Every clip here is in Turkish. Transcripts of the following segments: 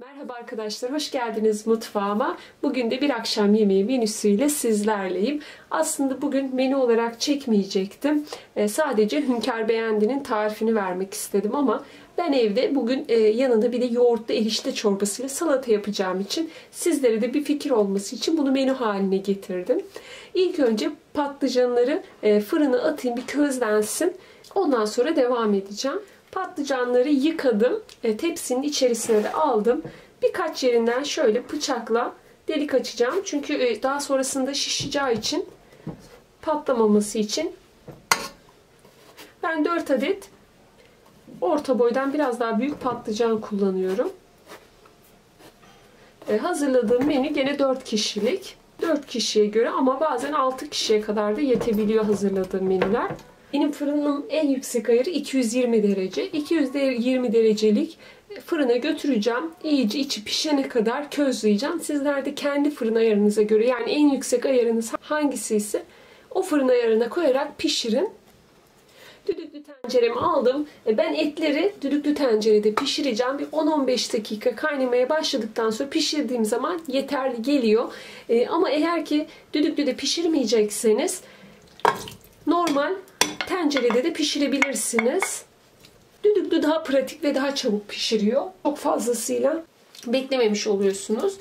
Merhaba arkadaşlar, hoş geldiniz mutfağıma. Bugün de bir akşam yemeği menüsüyle sizlerleyim. Aslında bugün menü olarak çekmeyecektim. Sadece Hünkar Beğendi'nin tarifini vermek istedim ama ben evde bugün yanında bir de yoğurtlu erişte çorbasıyla salata yapacağım için sizlere de bir fikir olması için bunu menü haline getirdim. İlk önce patlıcanları fırına atayım, bir közlensin. Ondan sonra devam edeceğim. Patlıcanları yıkadım. Tepsinin içerisine de aldım. Birkaç yerinden şöyle bıçakla delik açacağım. Çünkü daha sonrasında şişeceği için, patlamaması için ben 4 adet orta boydan biraz daha büyük patlıcan kullanıyorum. Hazırladığım menü gene 4 kişilik. 4 kişiye göre ama bazen 6 kişiye kadar da yetebiliyor hazırladığım menüler. Benim fırınım en yüksek ayarı 220 derece. 220 derecelik fırına götüreceğim. İyice içi pişene kadar közleyeceğim. Sizler de kendi fırın ayarınıza göre, yani en yüksek ayarınız hangisi ise o fırın ayarına koyarak pişirin. Düdüklü tenceremi aldım. Ben etleri düdüklü tencerede pişireceğim. Bir 10-15 dakika kaynamaya başladıktan sonra pişirdiğim zaman yeterli geliyor. Ama eğer ki düdüklüde pişirmeyecekseniz normal tencerede de pişirebilirsiniz. Düdüklü daha pratik ve daha çabuk pişiriyor. Çok fazlasıyla beklememiş oluyorsunuz.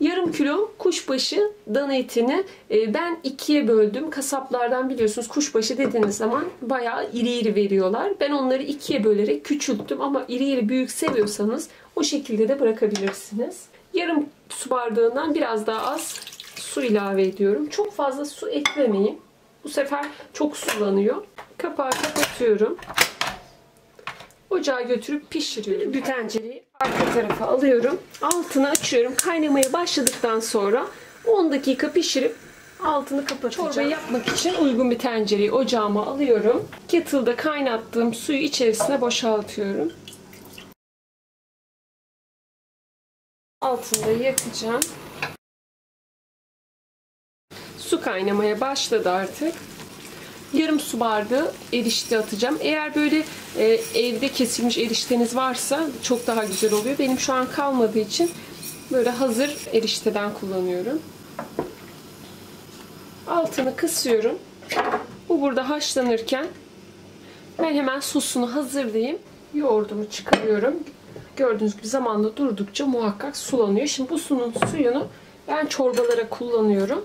Yarım kilo kuşbaşı dana etini ben ikiye böldüm. Kasaplardan biliyorsunuz kuşbaşı dediğiniz zaman bayağı iri iri veriyorlar. Ben onları ikiye bölerek küçülttüm ama iri iri büyük seviyorsanız o şekilde de bırakabilirsiniz. Yarım su bardağından biraz daha az su ilave ediyorum. Çok fazla su eklemeyin. Bu sefer çok sulanıyor. Kapağı kapatıyorum. Ocağa götürüp pişiriyorum. Bir tencereyi arka tarafa alıyorum. Altını açıyorum. Kaynamaya başladıktan sonra 10 dakika pişirip altını kapatacağım. Çorbayı yapmak için uygun bir tencereyi ocağıma alıyorum. Kettle'da kaynattığım suyu içerisine boşaltıyorum. Altını da yakacağım. Su kaynamaya başladı artık. Yarım su bardağı erişte atacağım. Eğer böyle evde kesilmiş erişteniz varsa çok daha güzel oluyor. Benim şu an kalmadığı için böyle hazır erişteden kullanıyorum. Altını kısıyorum. Bu burada haşlanırken ben hemen sosunu hazırlayayım. Yoğurdumu çıkarıyorum. Gördüğünüz gibi zamanda durdukça muhakkak sulanıyor. Şimdi bu suyunu ben çorbalara kullanıyorum.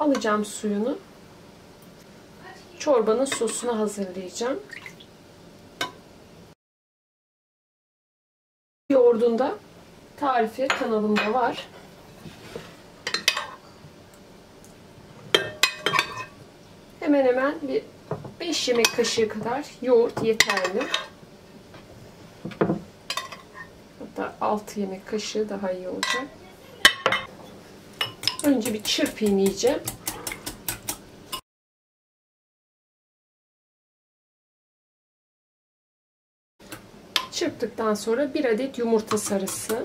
Alacağım suyunu. Çorbanın sosunu hazırlayacağım. Yoğurdunda tarifi kanalımda var. Hemen hemen bir 5 yemek kaşığı kadar yoğurt yeterli. Hatta 6 yemek kaşığı daha iyi olacak. Önce bir çırpayım iyice. Çırptıktan sonra 1 adet yumurta sarısı.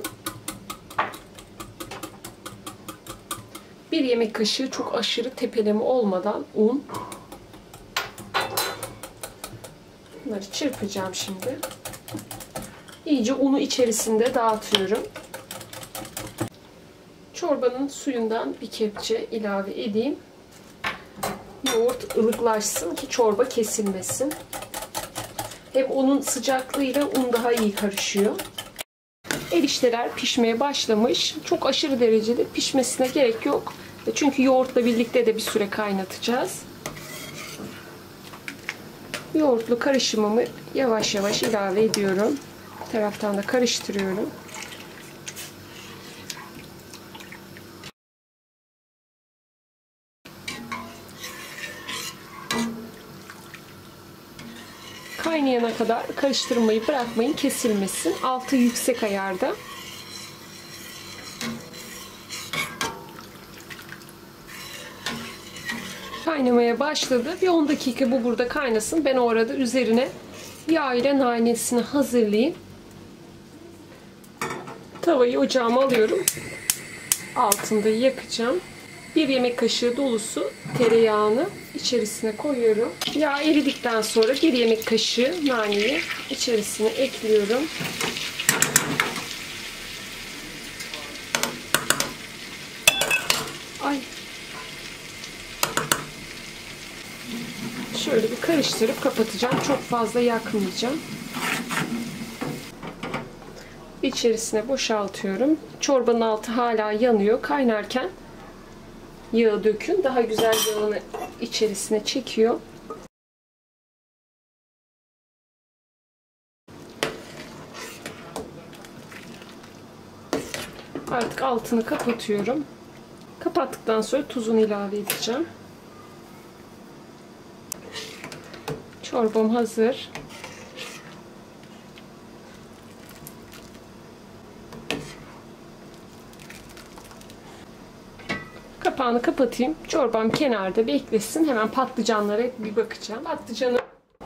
1 yemek kaşığı çok aşırı tepeleme olmadan un. Bunları çırpacağım şimdi. İyice unu içerisinde dağıtıyorum. Çorbanın suyundan bir kepçe ilave edeyim. Yoğurt ılıklaşsın ki çorba kesilmesin. Hem onun sıcaklığıyla un daha iyi karışıyor. Erişteler pişmeye başlamış. Çok aşırı derecede pişmesine gerek yok. Çünkü yoğurtla birlikte de bir süre kaynatacağız. Yoğurtlu karışımımı yavaş yavaş ilave ediyorum. Bir taraftan da karıştırıyorum. Kaynayana kadar karıştırmayı bırakmayın, kesilmesin. Altı yüksek ayarda. Kaynamaya başladı. Bir 10 dakika bu burada kaynasın. Ben o arada üzerine yağ ile nanesini hazırlayayım. Tavayı ocağıma alıyorum. Altında yakacağım. 1 yemek kaşığı dolusu tereyağını içerisine koyuyorum. Yağ eridikten sonra 1 yemek kaşığı naneyi içerisine ekliyorum. şöyle bir karıştırıp kapatacağım. Çok fazla yakmayacağım. İçerisine boşaltıyorum. Çorbanın altı hala yanıyor. Kaynarken yağı dökün. Daha güzel yağını içerisine çekiyor. Artık altını kapatıyorum. Kapattıktan sonra tuzunu ilave edeceğim. Çorbam hazır. Kapağını kapatayım. Çorbam kenarda beklesin. Hemen patlıcanlara bir bakacağım. Patlıcanı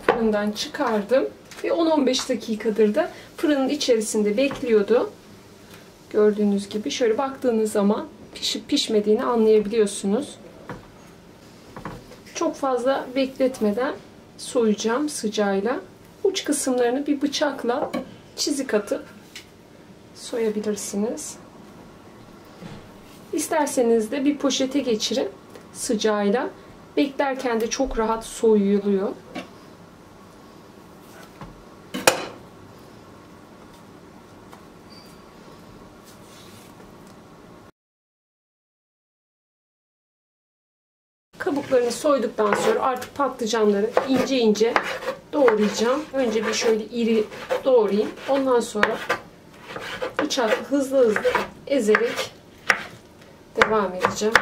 fırından çıkardım. Ve 10-15 dakikadır da fırının içerisinde bekliyordu. Gördüğünüz gibi şöyle baktığınız zaman pişip pişmediğini anlayabiliyorsunuz. Çok fazla bekletmeden soyacağım sıcağıyla. Uç kısımlarını bir bıçakla çizik atıp soyabilirsiniz. İsterseniz de bir poşete geçirin sıcağıyla. Beklerken de çok rahat soyuluyor. Kabuklarını soyduktan sonra artık patlıcanları ince ince doğrayacağım. Önce bir şöyle iri doğrayayım. Ondan sonra bıçakla hızlı hızlı ezerek devam edeceğim.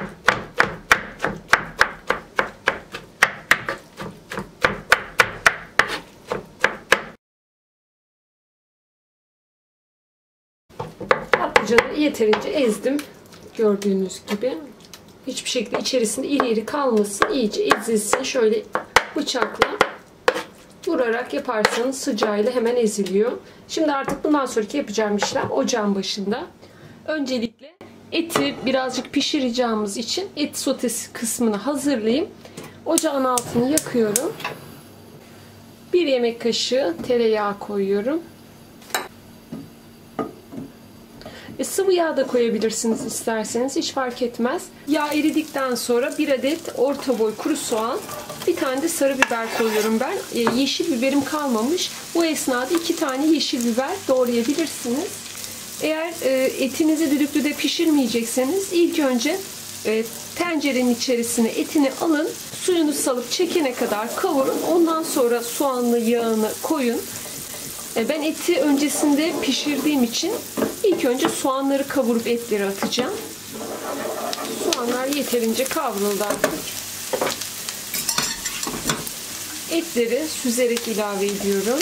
Patlıcanı yeterince ezdim. Gördüğünüz gibi. Hiçbir şekilde içerisinde iri iri kalmasın. İyice ezilsin. Şöyle bıçakla vurarak yaparsanız sıcağıyla hemen eziliyor. Şimdi artık bundan sonraki yapacağım işlem ocağın başında. Öncelikle eti birazcık pişireceğimiz için et sotesi kısmını hazırlayayım. Ocağın altını yakıyorum. 1 yemek kaşığı tereyağı koyuyorum. Sıvı yağ da koyabilirsiniz isterseniz. Hiç fark etmez. Yağ eridikten sonra 1 adet orta boy kuru soğan, bir tane de sarı biber koyuyorum ben. Yeşil biberim kalmamış. Bu esnada 2 tane yeşil biber doğrayabilirsiniz. Eğer etinizi düdüklüde pişirmeyecekseniz ilk önce tencerenin içerisine etini alın. Suyunu salıp çekene kadar kavurun. Ondan sonra soğanlı yağını koyun. Ben eti öncesinde pişirdiğim için ilk önce soğanları kavurup etleri atacağım. Soğanlar yeterince kavruldu artık. Etleri süzerek ilave ediyorum.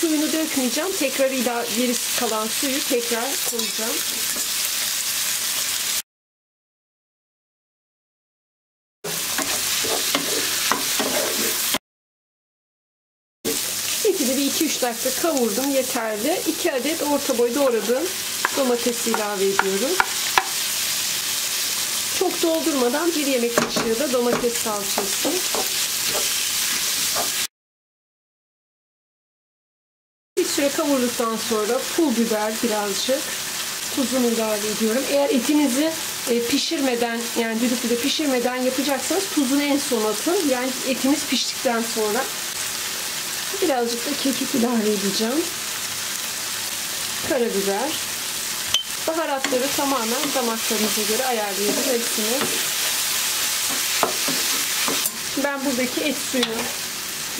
Suyunu dökmeyeceğim. Tekrar gerisi kalan suyu tekrar koyacağım. Şekilde bir 2-3 dakika kavurdum, yeterli. 2 adet orta boy doğradığım domatesi ilave ediyorum. Çok doldurmadan 1 yemek kaşığı da domates salçası. Bir süre kavurduktan sonra pul biber birazcık, tuzunu ilave ediyorum. Eğer etinizi pişirmeden, yani düdüklüde pişirmeden yapacaksanız tuzunu en son atın. Yani etiniz piştikten sonra. Birazcık da kekik ilave edeceğim. Karabiber. Baharatları tamamen damaklarınıza göre ayarlayacağız hepsini. Ben buradaki et suyunu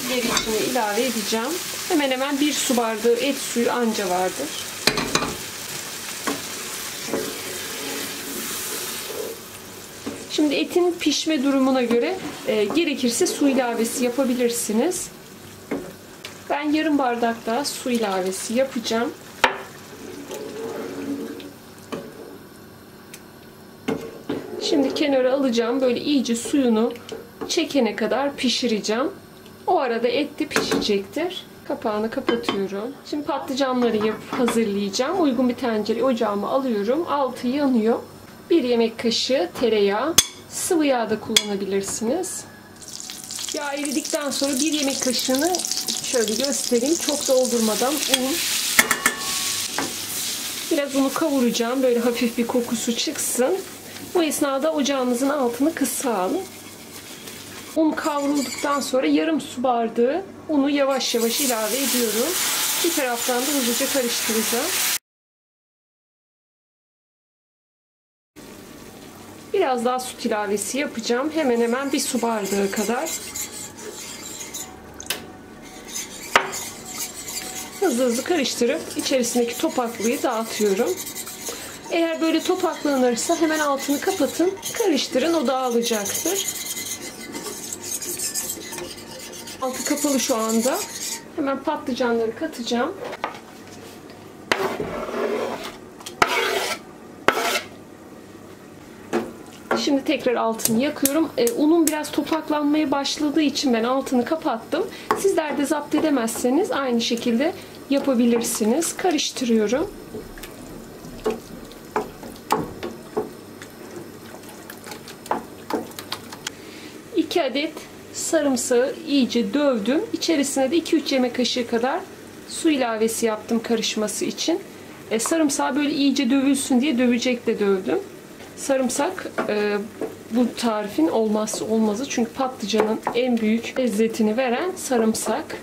geri içine ilave edeceğim. Hemen hemen 1 su bardağı et suyu anca vardır. Şimdi etin pişme durumuna göre gerekirse su ilavesi yapabilirsiniz. Ben yarım bardak daha su ilavesi yapacağım. Şimdi kenara alacağım. Böyle iyice suyunu çekene kadar pişireceğim. O arada et de pişecektir. Kapağını kapatıyorum. Şimdi patlıcanları hazırlayacağım. Uygun bir tencereyi ocağıma alıyorum. Altı yanıyor. 1 yemek kaşığı tereyağı. Sıvı yağ da kullanabilirsiniz. Yağ eridikten sonra 1 yemek kaşığını şöyle göstereyim. Çok doldurmadan un. Biraz unu kavuracağım. Böyle hafif bir kokusu çıksın. Bu esnada ocağımızın altını kısa alın. Un kavrulduktan sonra yarım su bardağı unu yavaş yavaş ilave ediyorum. Bir taraftan da hızlıca karıştıracağım. Biraz daha süt ilavesi yapacağım. Hemen hemen bir su bardağı kadar. Hızlı hızlı karıştırıp içerisindeki topaklıyı dağıtıyorum. Eğer böyle topaklanırsa hemen altını kapatın, karıştırın, o dağılacaktır. Altı kapalı şu anda. Hemen patlıcanları katacağım. Şimdi tekrar altını yakıyorum. Unun biraz topaklanmaya başladığı için ben altını kapattım. Sizler de zapt edemezseniz aynı şekilde yapabilirsiniz. Karıştırıyorum. İki adet sarımsağı iyice dövdüm. İçerisine de 2-3 yemek kaşığı kadar su ilavesi yaptım karışması için. Sarımsağı böyle iyice dövülsün diye dövecekle dövdüm. Sarımsak bu tarifin olmazsa olmazı. Çünkü patlıcanın en büyük lezzetini veren sarımsak.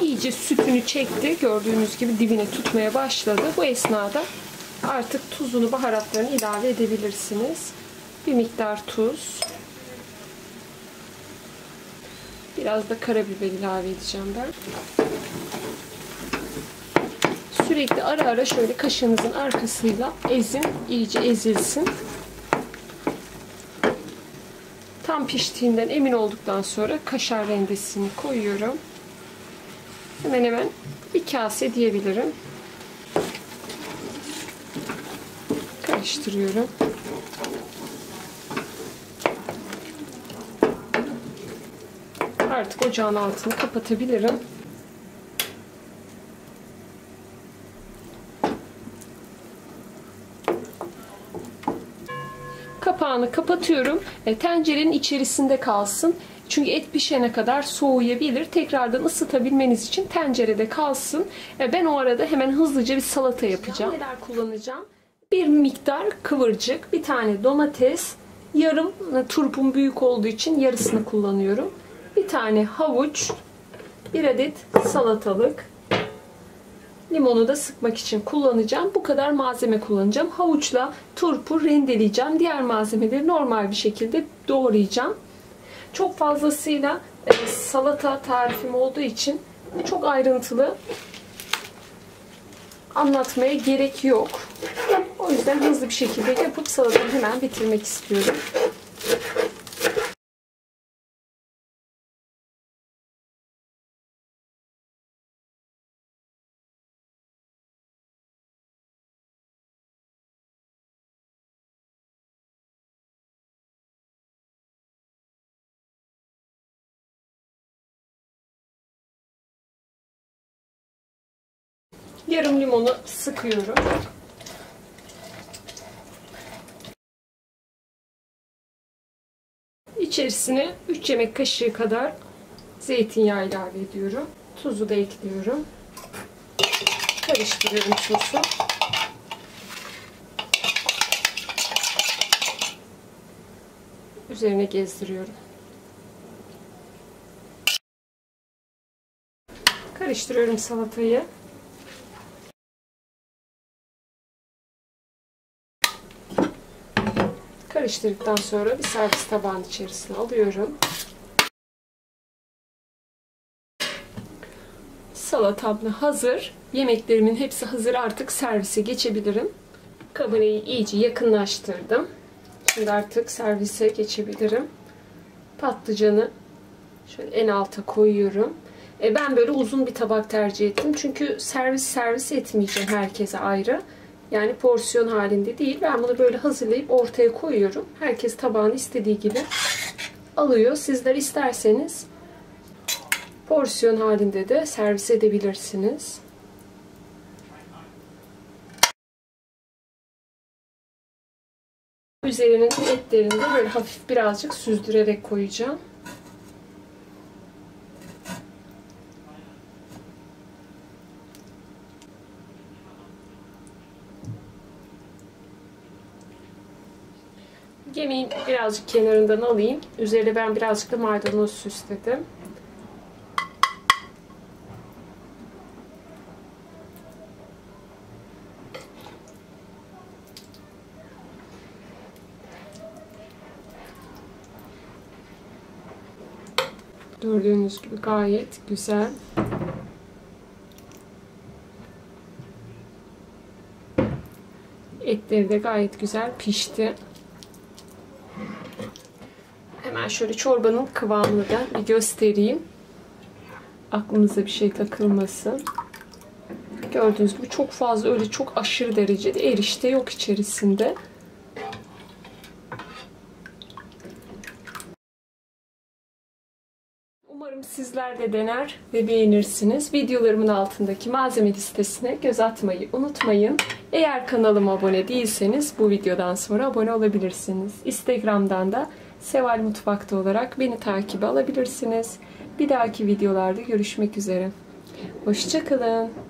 İyice sütünü çekti. Gördüğünüz gibi dibine tutmaya başladı. Bu esnada artık tuzunu, baharatlarını ilave edebilirsiniz. Bir miktar tuz. Biraz da karabiber ilave edeceğim ben. Sürekli ara ara şöyle kaşığınızın arkasıyla ezin, iyice ezilsin. Tam piştiğinden emin olduktan sonra kaşar rendesini koyuyorum. Hemen hemen bir kase diyebilirim. Karıştırıyorum. Artık ocağın altını kapatabilirim. Kapağını kapatıyorum. Tencerenin içerisinde kalsın. Çünkü et pişene kadar soğuyabilir. Tekrardan ısıtabilmeniz için tencerede kalsın. Ben o arada hemen hızlıca bir salata yapacağım. Neler kullanacağım? Bir miktar kıvırcık, bir tane domates, yarım turpum büyük olduğu için yarısını kullanıyorum. Bir tane havuç, bir adet salatalık, limonu da sıkmak için kullanacağım. Bu kadar malzeme kullanacağım. Havuçla turpu rendeleyeceğim. Diğer malzemeleri normal bir şekilde doğrayacağım. Çok fazlasıyla salata tarifim olduğu için çok ayrıntılı anlatmaya gerek yok. O yüzden hızlı bir şekilde yapıp salatayı hemen bitirmek istiyorum. Yarım limonu sıkıyorum. İçerisine 3 yemek kaşığı kadar zeytinyağı ilave ediyorum. Tuzu da ekliyorum. Karıştırıyorum sosu. Üzerine gezdiriyorum. Karıştırıyorum salatayı. Karıştırdıktan sonra bir servis tabağının içerisine alıyorum. Salatam da hazır. Yemeklerimin hepsi hazır. Artık servise geçebilirim. Kabareyi iyice yakınlaştırdım. Şimdi artık servise geçebilirim. Patlıcanı şöyle en alta koyuyorum. Ben böyle uzun bir tabak tercih ettim. Çünkü servis etmeyeceğim herkese ayrı. Yani porsiyon halinde değil. Ben bunu böyle hazırlayıp ortaya koyuyorum. Herkes tabağını istediği gibi alıyor. Sizler isterseniz porsiyon halinde de servis edebilirsiniz. Üzerinin etlerini de böyle hafif birazcık süzdürerek koyacağım. Yemeğin birazcık kenarından alayım. Üzerine ben birazcık da maydanoz süsledim. Gördüğünüz gibi gayet güzel. Etleri de gayet güzel pişti. Hemen şöyle çorbanın kıvamını da bir göstereyim. Aklınıza bir şey takılmasın. Gördüğünüz gibi çok fazla, öyle çok aşırı derecede erişte yok içerisinde. Umarım sizler de dener ve beğenirsiniz. Videolarımın altındaki malzeme listesine göz atmayı unutmayın. Eğer kanalıma abone değilseniz bu videodan sonra abone olabilirsiniz. Instagram'dan da Seval Mutfakta olarak beni takibe alabilirsiniz. Bir dahaki videolarda görüşmek üzere. Hoşça kalın.